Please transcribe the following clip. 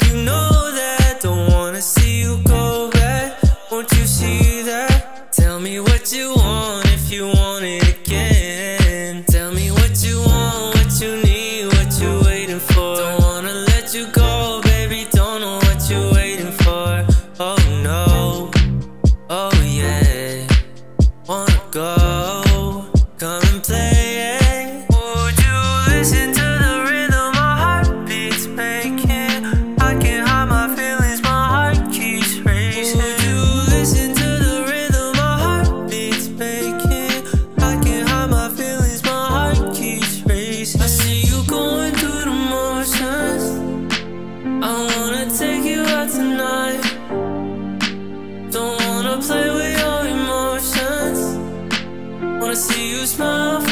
hope you know that. Don't wanna see you go back. Won't you see that? Tell me what you want if you want it again. Tell me what you want, what you need, what you waiting for. Don't wanna let you go, baby, don't know what you waiting for. Oh no, oh yeah, wanna go, come and play, yeah. Would you listen to tonight? Don't wanna play with your emotions. Wanna see you smile.